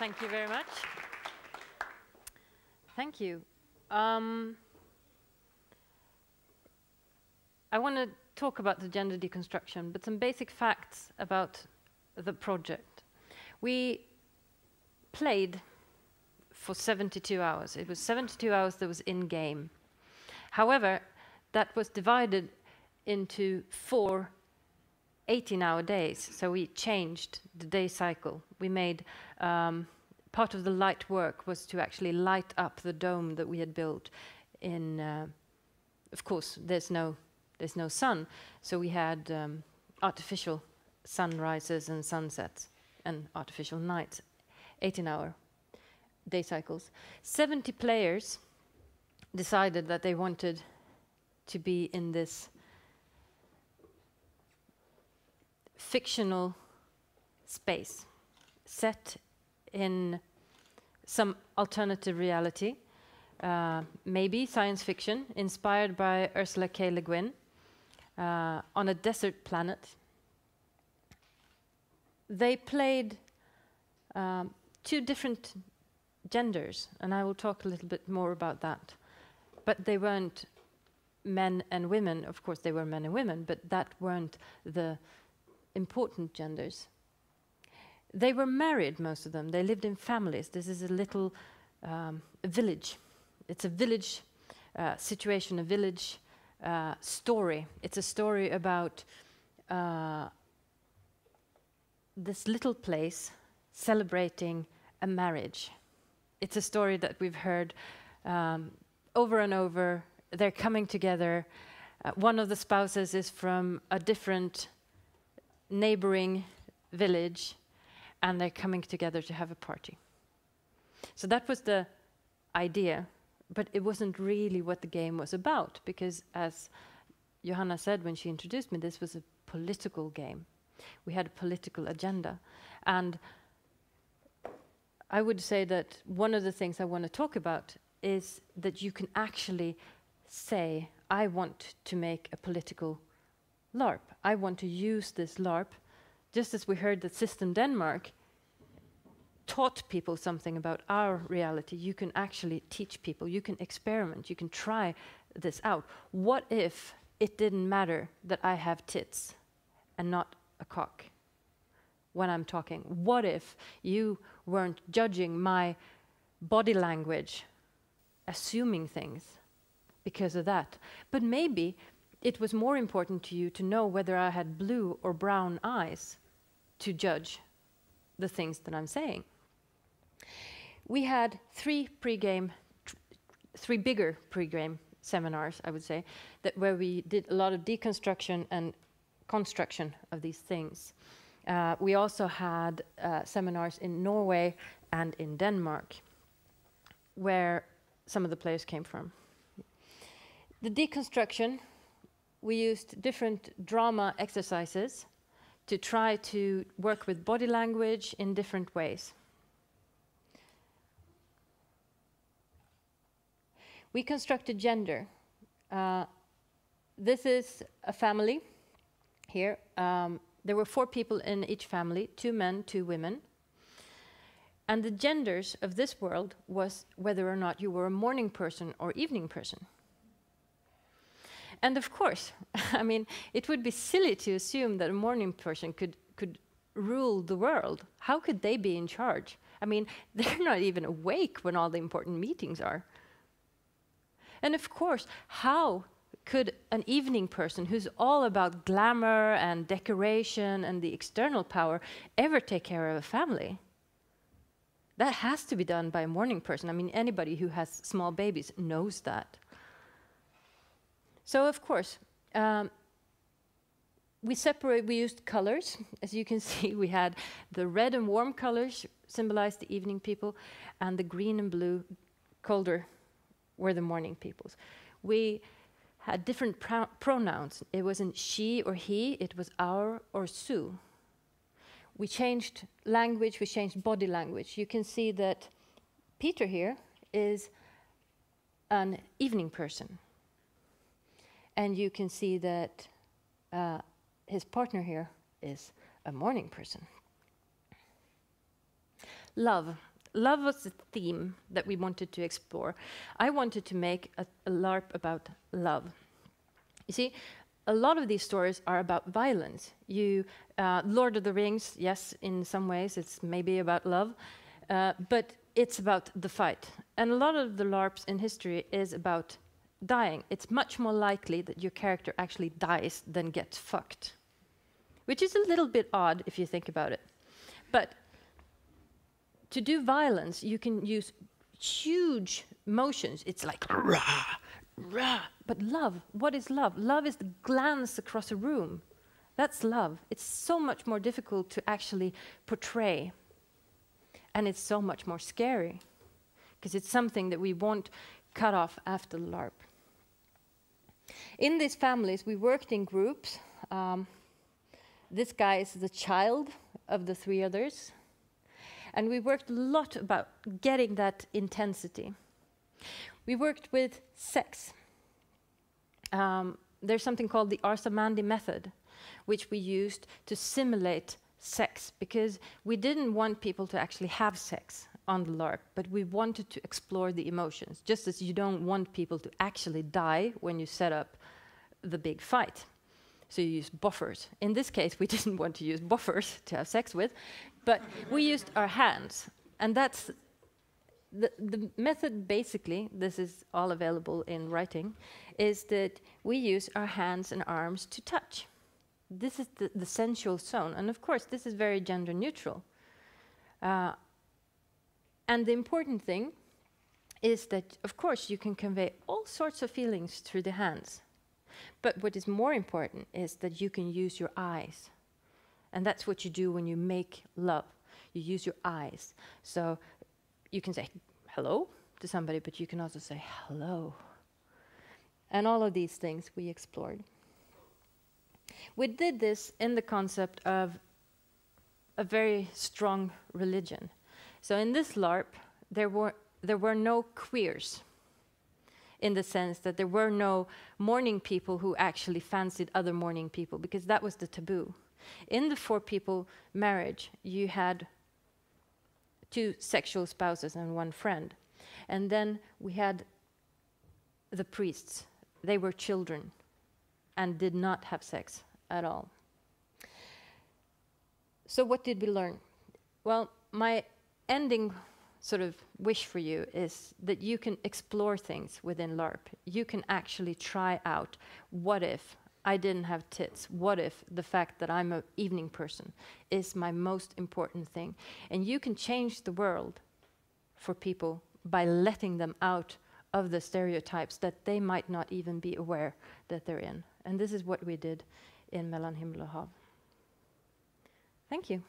Thank you very much. Thank you. I want to talk about the gender deconstruction, but some basic facts about the project. We played for 72 hours. It was 72 hours that was in game. However, that was divided into 4 18-hour days, so we changed the day cycle. We made part of the light work was to actually light up the dome that we had built. In, of course, there's no sun, so we had artificial sunrises and sunsets and artificial nights. 18-hour day cycles. 70 players decided that they wanted to be in this fictional space set in some alternative reality, maybe science fiction, inspired by Ursula K. Le Guin, on a desert planet. They played 2 different genders, and I will talk a little bit more about that. But they weren't men and women. Of course, they were men and women, but that weren't the important genders. They were married, most of them. They lived in families. This is a little village. It's a village situation, a village story. It's a story about this little place celebrating a marriage. It's a story that we've heard over and over. They're coming together. One of the spouses is from a different neighboring village, and they're coming together to have a party. So that was the idea, but it wasn't really what the game was about, because as Johanna said when she introduced me, this was a political game. We had a political agenda, and I would say that one of the things I want to talk about is that you can actually say, I want to make a political LARP. I want to use this LARP, just as we heard that System Denmark taught people something about our reality. You can actually teach people, you can experiment, you can try this out. What if it didn't matter that I have tits and not a cock when I'm talking? What if you weren't judging my body language, assuming things because of that? But maybe it was more important to you to know whether I had blue or brown eyes to judge the things that I'm saying. We had 3 pre-game, 3 bigger pre-game seminars, I would say, that where we did a lot of deconstruction and construction of these things. We also had seminars in Norway and in Denmark, where some of the players came from. The deconstruction, we used different drama exercises to try to work with body language in different ways. We constructed gender. This is a family here. There were 4 people in each family, 2 men, 2 women. And the genders of this world was whether or not you were a morning person or evening person. And of course, I mean, it would be silly to assume that a morning person could rule the world. How could they be in charge? I mean, they're not even awake when all the important meetings are. And of course, how could an evening person who's all about glamour and decoration and the external power ever take care of a family? That has to be done by a morning person. I mean, anybody who has small babies knows that. So of course, we used colors. As you can see, we had the red and warm colors symbolized the evening people, and the green and blue, colder, were the morning peoples. We had different pronouns. It wasn't she or he, it was our or su. We changed language, we changed body language. You can see that Peter here is an evening person. And you can see that his partner here is a morning person. Love. Love was the theme that we wanted to explore. I wanted to make a LARP about love. You see, a lot of these stories are about violence. You, Lord of the Rings, yes, in some ways it's maybe about love, but it's about the fight. And a lot of the LARPs in history is about dying. It's much more likely that your character actually dies than gets fucked, which is a little bit odd if you think about it. But to do violence, you can use huge motions. It's like rah, rah. But love, what is love? Love is the glance across a room. That's love. It's so much more difficult to actually portray. And it's so much more scary, because it's something that we won't cut off after LARP. In these families, we worked in groups. This guy is the child of the three others. And we worked a lot about getting that intensity. We worked with sex. There's something called the Arsamandi method, which we used to simulate sex, because we didn't want people to actually have sex on the LARP, but we wanted to explore the emotions, just as you don't want people to actually die when you set up the big fight. So you use buffers. In this case, we didn't want to use buffers to have sex with, but we used our hands. And that's the method, basically, this is all available in writing, is that we use our hands and arms to touch. This is the sensual zone. And of course, this is very gender neutral. And the important thing is that, of course, you can convey all sorts of feelings through the hands. But what is more important is that you can use your eyes. And that's what you do when you make love. You use your eyes. So you can say hello to somebody, but you can also say hello. And all of these things we explored. We did this in the concept of a very strong religion. So in this LARP, there were no queers, in the sense that there were no morning people who actually fancied other morning people, because that was the taboo. In the four-people marriage, you had two sexual spouses and one friend. And then we had the priests. They were children and did not have sex at all. So what did we learn? Well, my ending sort of wish for you is that you can explore things within LARP. You can actually try out, what if I didn't have tits? What if the fact that I'm an evening person is my most important thing? And you can change the world for people by letting them out of the stereotypes that they might not even be aware that they're in. And this is what we did in Mellan Himmel och Hav. Thank you.